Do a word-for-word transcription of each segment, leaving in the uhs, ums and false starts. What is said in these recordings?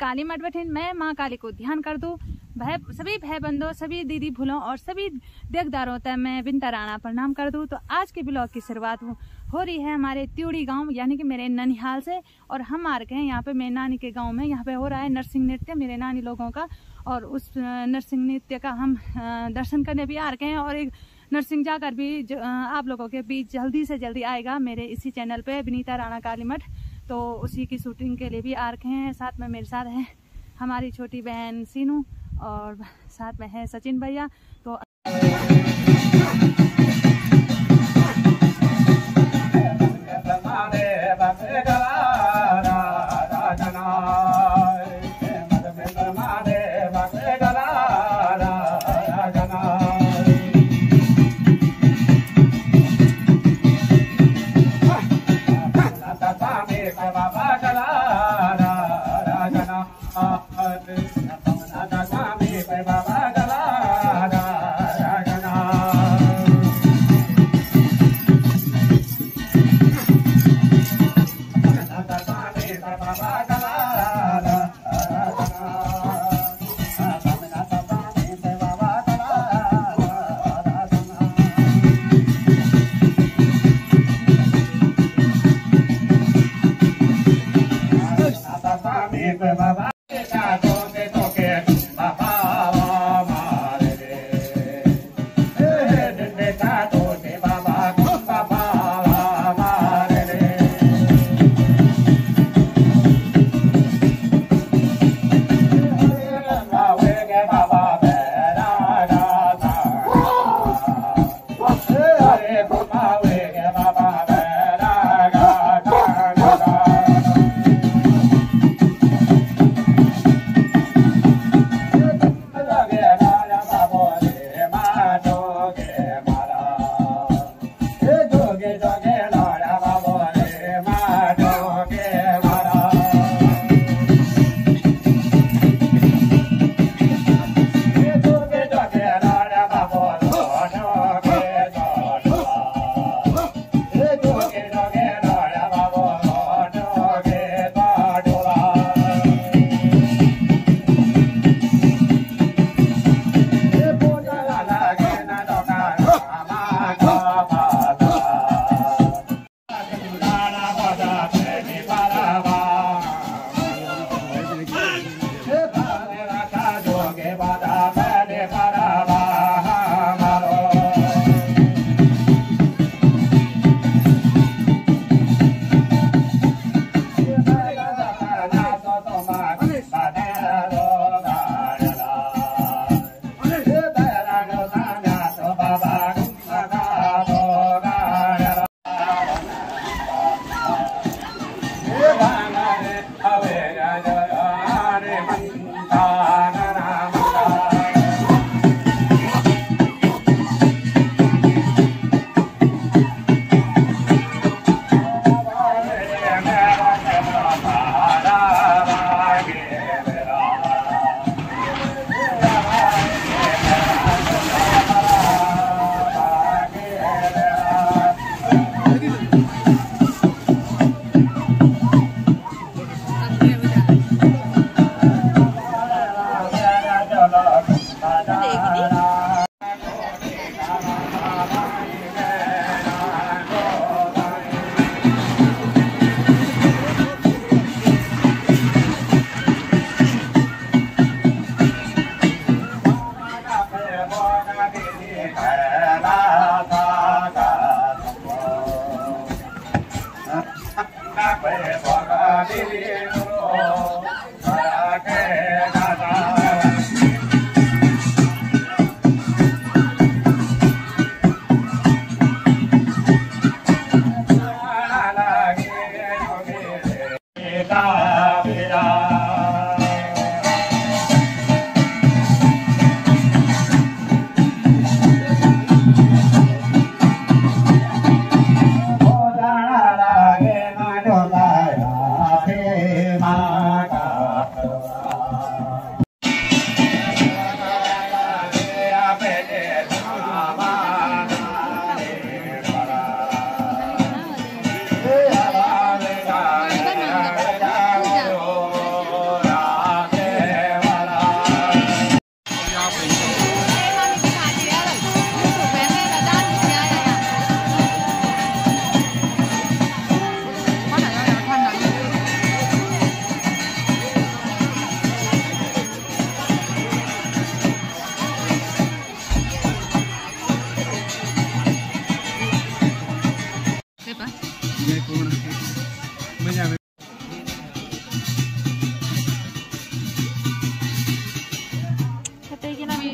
कालीमठ बैठे मैं माँ काली को ध्यान कर दो। भय सभी भय बंदो, सभी दीदी भूलों और सभी देखदारों तक मैं विनीता राणा प्रणाम कर दूँ। तो आज के ब्लॉग की शुरुआत हो रही है हमारे त्योड़ी गांव, यानी कि मेरे ननिहाल से, और हम आ रखे हैं यहाँ पे मेरे नानी के गांव में। यहाँ पे हो रहा है नरसिंह नृत्य मेरे नानी लोगों का, और उस नरसिंह नृत्य का हम दर्शन करने भी आ रखे हैं। और एक नरसिंह जाकर भी आप लोगों के बीच जल्दी से जल्दी आएगा मेरे इसी चैनल पर विनीता राणा कालीमठ, तो उसी की शूटिंग के लिए भी आ रखे हैं। साथ में मेरे साथ है हमारी छोटी बहन सीनू और साथ में है सचिन भैया। तो का फिरा।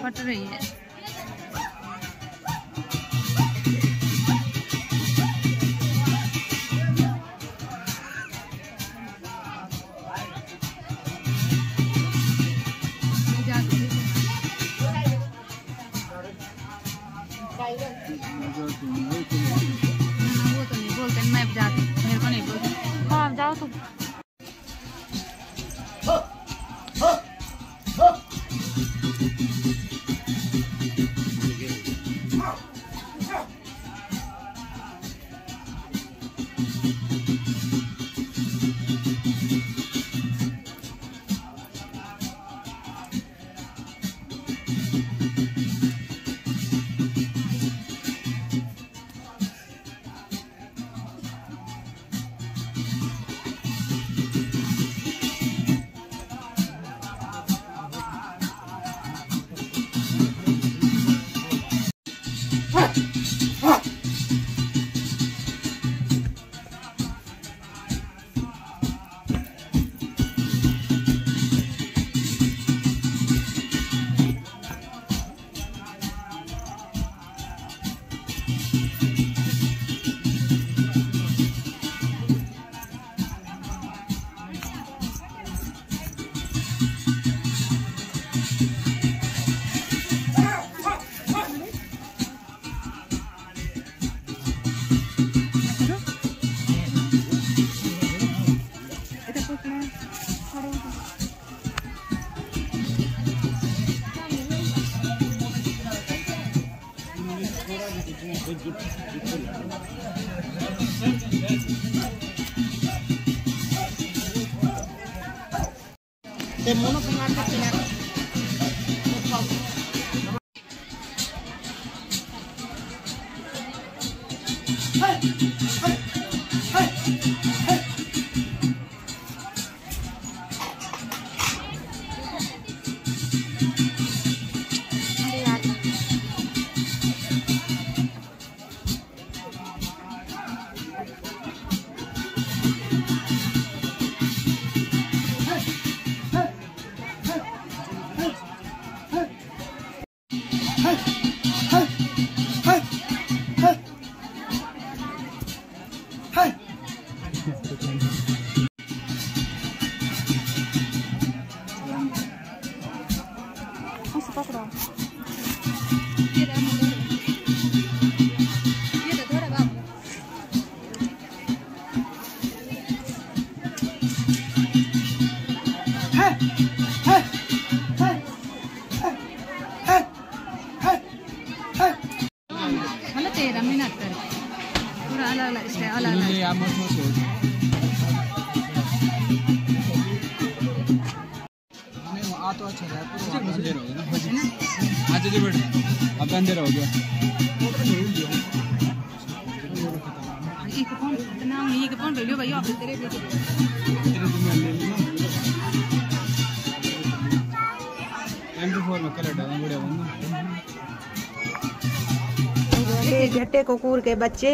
फट रही है de mono con arco final por favor। अंधेरा हो गया एक कौन इतना मैं एक कौन भेलियो भाई आप तेरे बेटे तेरे तुम ले ली एम टू फोर में कलर डालना बढ़िया बंदा। ये झट्टे कुकुर के बच्चे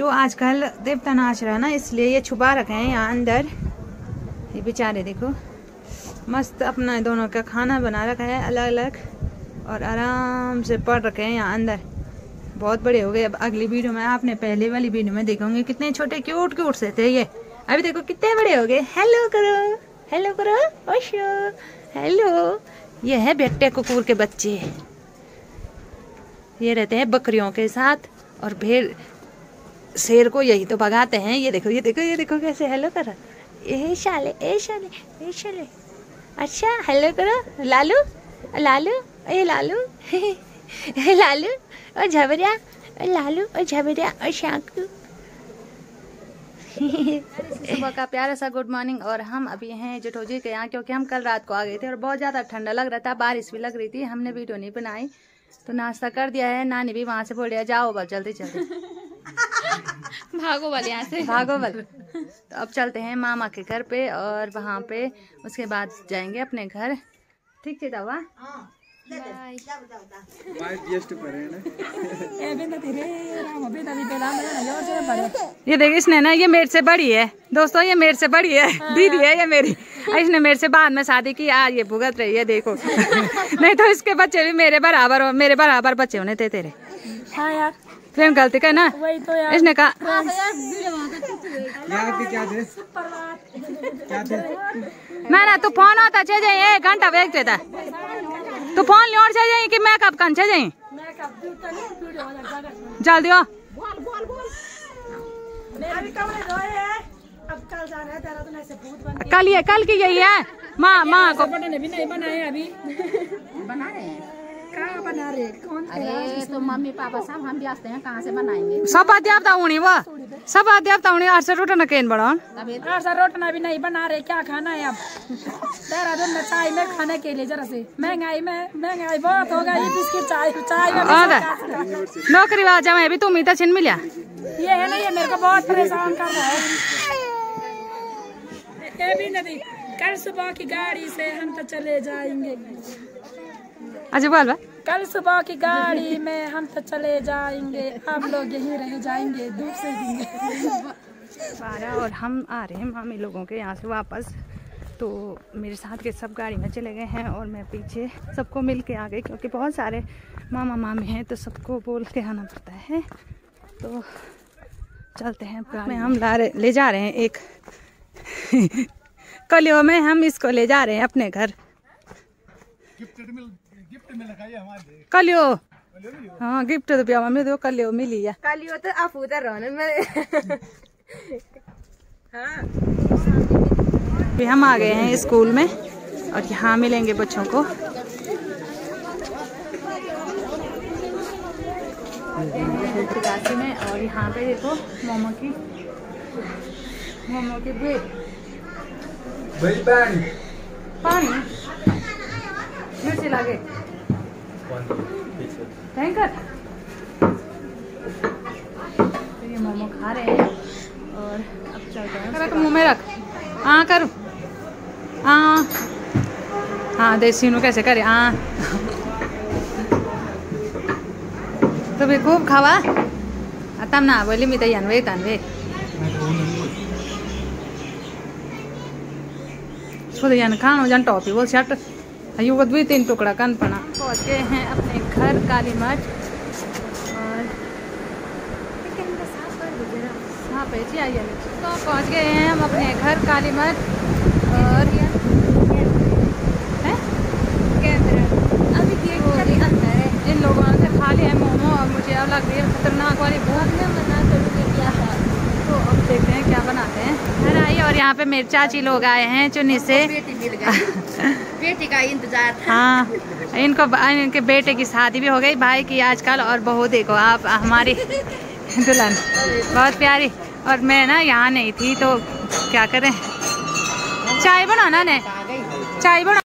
जो आजकल देवता नाच रहा ना इसलिए ये छुपा रखे हैं यहाँ अंदर। ये बेचारे देखो मस्त अपना दोनों का खाना बना रखा है अलग अलग और आराम से पढ़ रखे हैं यहाँ अंदर। बहुत बड़े हो गए अब अगली वीडियो में, आपने पहले वाली वीडियो में देखोगे कितने छोटे क्यूट क्यूट से थे ये अभी देखो कितने बड़े हो गए। हेलो करो, हेलो करो, ओशो हेलो। ये है बेटे कुकुर के बच्चे, ये रहते हैं बकरियों के साथ और भेड़ शेर को यही तो भगाते हैं। ये देखो ये देखो ये देखो कैसे हेलो करो, ए शाले ए शाले ए शाले। अच्छा हेलो करो लालू लालू ए लालू ए लालू और झबरिया लालू और झबरिया और शाकू। सुबह का प्यारा सा गुड मॉर्निंग। और हम अभी हैं जठोजी के यहाँ क्योंकि हम कल रात को आ गए थे और बहुत ज़्यादा ठंडा लग रहा था, बारिश भी लग रही थी, हमने वीडियो नहीं बनाई। तो नाश्ता कर दिया है, नानी भी वहाँ से बोल रही है जाओ बस जल्दी जल्दी भागो बल यहाँ से भागो बल। तो अब चलते हैं मामा के घर पे और वहाँ पे उसके बाद जाएंगे अपने घर। ठीक है दवा ये देखिए इसने ना, ये मेरे से बड़ी है दोस्तों, ये मेरे से बड़ी है, दीदी है ये मेरी। इसने मेरे से बाद में शादी की, आज ये भुगत रही है देखो नहीं तो इसके बच्चे भी मेरे बराबर हो, मेरे बराबर बच्चे होने थे तेरे। हाँ यार फिर गलती का ना तो यार। इसने कहा मैं ना तू फोन होता चाहिए, एक घंटा वेट देता तू फोन लिया चाहिए कि मैं कब कंचे जाए जल्दी हो। कल ये कल की यही है माँ माँ को भी नहीं बनाए अभी बना रहे हैं। कहाँ बना रहे कौन? अरे तो मम्मी पापा सब हम व्यस्त हैं, कहाँ से बनाएंगे? सब अध्यापता होनी वो सब अध्यापता होनी आठ सौ रोटना केन बड़ा आठ सौ रोटना भी नहीं बना रहे। क्या खाना है अब देहरादून में? चाय में खाने के लिए जरा से महंगाई में महंगाई बहुत हो गई। बिस्किट चाय चाय नौकरी वाला जमा अभी तुम इधर छिन मिला ये है ना, ये मेरे को बहुत परेशान कर रहा है। कल सुबह की गाड़ी से हम तो चले जाएंगे। अच्छा बोल बा कल सुबह की गाड़ी में हम तो चले जाएंगे, आप लोग यहीं रह जाएंगे धूप से दिन। और हम आ रहे हैं मामी लोगों के यहाँ से वापस। तो मेरे साथ के सब गाड़ी में चले गए हैं और मैं पीछे सबको मिल के आ गई क्योंकि बहुत सारे मामा मामी हैं तो सबको बोल के आना पड़ता है। तो चलते हैं गाड़ी में, हम ला रहे ले जा रहे हैं एक कलियों में, हम इसको ले जा रहे हैं अपने घर। कलियो हाँ गिफ्ट रुपया मम्मी दो कलियो मिली है। कलियो तो आप उधर रहो मैं हाँ। हम आ गए हैं स्कूल में और यहाँ मिलेंगे बच्चों को। काशी में और यहाँ पे देखो मोमो की मोमो की बेल पानी मिर्ची लागे टैंकर। तो ये मोमो खा रहे हैं और अब चलते हैं। रख मुँह में रख हाँ करो हाँ हाँ देख सीनू कैसे करे हाँ तो भी खूब खावा तब ना बोली मी तैयान वे तानवे सुधे जान खान जान टॉपी बोल शर्ट युवत भी तीन टुकड़ा कन पना। पहुँच गए हैं अपने घर कालीमठ और हाँ पे जी आइए। तो पहुँच गए हैं हम अपने घर कालीमठ और इन लोगों ने खा लिए हैं मोमो और मुझे अब लग रही है खतरनाक वाली भूख में मना करूँगी क्या। तो अब देखते हैं क्या बनाते हैं। घर आई और यहाँ पे मेरे चाची लोग आए हैं चुनी से बेटी का इंतजार था। हाँ इनको इनके बेटे की शादी भी हो गई भाई की आजकल। और बहू देखो आप हमारी दुल्हन बहुत प्यारी। और मैं ना यहाँ नहीं थी तो क्या करें, चाय बनाना ने चाय बना